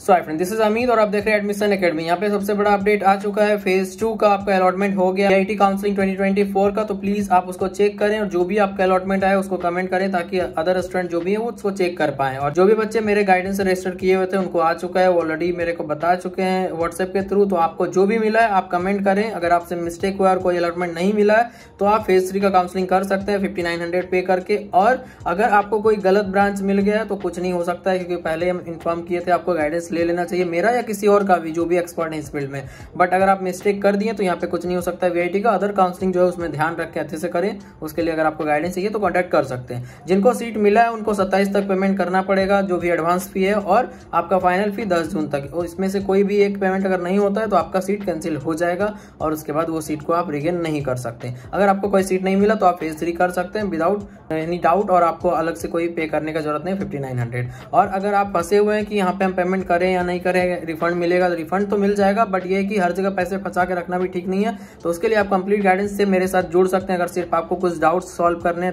So hi friend, this is Amit और आप देख रहे हैं एडमिशन एकेडमी। यहाँ पे सबसे बड़ा अपडेट आ चुका है। फेज 2 का आपका अलॉटमेंट हो गया आईआईटी काउंसलिंग 2024 का, तो प्लीज आप उसको चेक करें और जो भी आपका अलॉटमेंट आए उसको कमेंट करें ताकि अदर स्टूडेंट जो भी है वो उसको चेक कर पाएं। और जो भी बच्चे मेरे गाइडेंस से रजिस्टर किए हुए थे उनको आ चुका है, वो ऑलरेडी मेरे को बता चुके हैं व्हाट्सएप के थ्रू। तो आपको जो भी मिला है आप कमेंट करें। अगर आपसे मिस्टेक हुआ और कोई अलॉटमेंट नहीं मिला है तो आप फेज 3 का काउंसलिंग कर सकते हैं 5900 पे करके। और अगर आपको कोई गलत ब्रांच मिल गया है तो कुछ नहीं हो सकता है, क्योंकि पहले हम इन्फॉर्म किए थे, आपको गाइडेंस ले लेना चाहिए मेरा या किसी और का भी जो भी एक्सपर्ट है इस फील्ड में। बट अगर आप मिस्टेक कर दिए तो यहाँ पे कुछ नहीं हो सकता है। वीआईटी का अदर काउंसलिंग जो है उसमें ध्यान रख के अच्छे से करें। उसके लिए अगर आपको गाइडेंस चाहिए तो कॉन्टैक्ट कर सकते हैं। जिनको सीट मिला है उनको 27 तक पेमेंट करना पड़ेगा, जो भी एडवांस फी है, और आपका फाइनल फी 10 जून तक। और इसमें से कोई भी एक पेमेंट अगर नहीं होता है तो आपका सीट कैंसिल हो जाएगा और उसके बाद वो सीट को आप रिगेन नहीं कर सकते। अगर आपको कोई सीट नहीं मिला तो आप फेज 3 कर सकते हैं विदाउट एनी डाउट, और आपको अलग से कोई पे करने का जरूरत नहीं 5900। और अगर आप फंसे हुए हैं कि यहाँ पे हम पेमेंट करें या नहीं करें, रिफंड मिलेगा तो रिफंड तो मिल जाएगा, बट ये कि हर जगह पैसे फंसा के रखना भी ठीक नहीं है। तो उसके लिए आप कंप्लीट गाइडेंस से मेरे साथ जुड़ सकते हैं। अगर सिर्फ आपको कुछ डाउट्स सॉल्व करने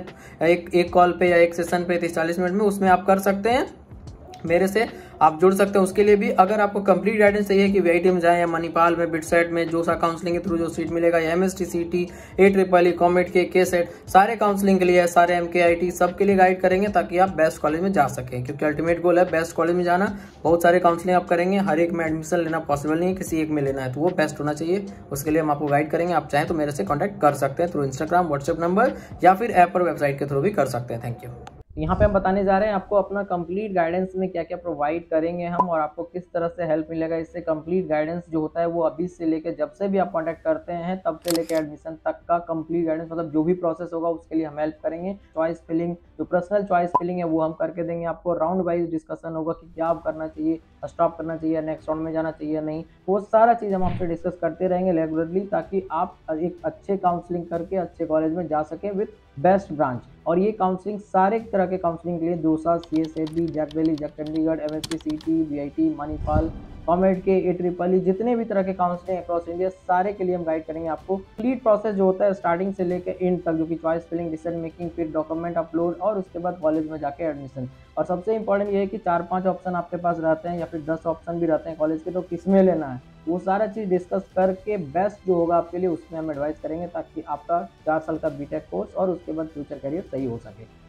एक कॉल पे या एक सेशन पे 30-40 मिनट में, उसमें आप कर सकते हैं, मेरे से आप जुड़ सकते हैं। उसके लिए भी अगर आपको कंप्लीट गाइडेंस चाहिए कि वीआईटी में जाएं या मणिपाल में, बिटसैट में, जोसा काउंसलिंग के थ्रू जो सीट मिलेगा, या एमएसटीसीटी, AEEE, कॉमेड के सेट, सारे काउंसलिंग के लिए, सारे MKIT सब के लिए गाइड करेंगे ताकि आप बेस्ट कॉलेज में जा सकें। क्योंकि अल्टीमेट गोल है बेस्ट कॉलेज में जाना। बहुत सारे काउंसलिंग आप करेंगे, हर एक में एडमिशन लेना पॉसिबल नहीं है, किसी एक में लेना है तो वो बेस्ट होना चाहिए। उसके लिए हम आपको गाइड करेंगे। आप चाहें तो मेरे से कॉन्टैक्ट कर सकते हैं थ्रू इंस्टाग्राम, व्हाट्सएप नंबर, या फिर ऐप और वेबसाइट के थ्रू भी कर सकते हैं। Thank you. यहाँ पे हम बताने जा रहे हैं आपको अपना कंप्लीट गाइडेंस में क्या क्या प्रोवाइड करेंगे हम, और आपको किस तरह से हेल्प मिलेगा इससे। कंप्लीट गाइडेंस जो होता है वो अभी से लेके, जब से भी आप कांटेक्ट करते हैं तब से लेके एडमिशन तक का कंप्लीट गाइडेंस, मतलब जो भी प्रोसेस होगा उसके लिए हम हेल्प करेंगे। चॉइस फिलिंग, जो पर्सनल चॉइस फिलिंग है वो हम करके देंगे आपको। राउंड वाइज डिस्कशन होगा कि क्या आप करना चाहिए, स्टॉप करना चाहिए, नेक्स्ट राउंड में जाना चाहिए नहीं, वो सारा चीज़ हम आपसे डिस्कस करते रहेंगे रेगुलरली, ताकि आप एक अच्छे काउंसलिंग करके अच्छे कॉलेज में जा सकें विद बेस्ट ब्रांच। और ये काउंसलिंग सारे तरह के काउंसलिंग के लिए जोसा, CSAB, जैक वैली, Jack Chandigarh, MSTCTA, VIT, Manipal, COMEDK, AEEE, जितने भी तरह के काउंसलिंग अक्रॉस इंडिया सारे के लिए हम गाइड करेंगे आपको। कंप्लीट प्रोसेस जो होता है स्टार्टिंग से लेकर एंड तक, जो कि चॉइस फिलिंग, डिसीजन मेकिंग, फिर डॉक्यूमेंट अपलोड, और उसके बाद कॉलेज में जाके एडमिशन। और सबसे इंपॉर्टेंट ये है कि 4-5 ऑप्शन आपके पास रहते हैं या फिर 10 ऑप्शन भी रहते हैं कॉलेज के, तो किस में लेना है वो सारा चीज़ डिस्कस करके बेस्ट जो होगा आपके लिए उसमें हम एडवाइस करेंगे, ताकि आपका 4 साल का BTech कोर्स और उसके बाद फ्यूचर करियर सही हो सके।